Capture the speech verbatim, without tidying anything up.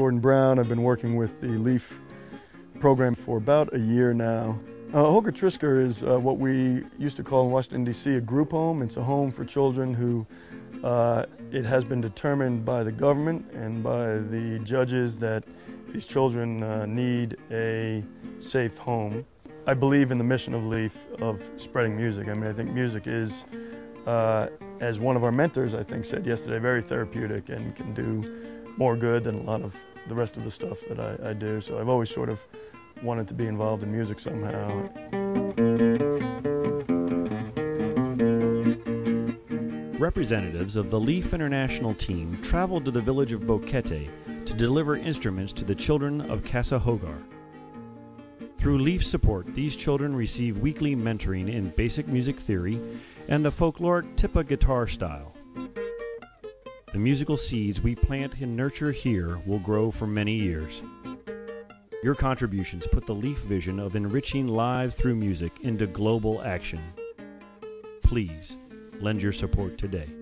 Gordon Brown. I've been working with the LEAF program for about a year now. Uh, Hogar Trisker is uh, what we used to call in Washington, D C a group home. It's a home for children who uh, it has been determined by the government and by the judges that these children uh, need a safe home. I believe in the mission of LEAF of spreading music. I mean, I think music is, uh, as one of our mentors I think said yesterday, very therapeutic and can do more good than a lot of the rest of the stuff that I, I do. So I've always sort of wanted to be involved in music somehow. Representatives of the LEAF International team traveled to the village of Boquete to deliver instruments to the children of Casa Hogar. Through LEAF support, these children receive weekly mentoring in basic music theory and the folkloric tipa guitar style. The musical seeds we plant and nurture here will grow for many years. Your contributions put the LEAF vision of enriching lives through music into global action. Please lend your support today.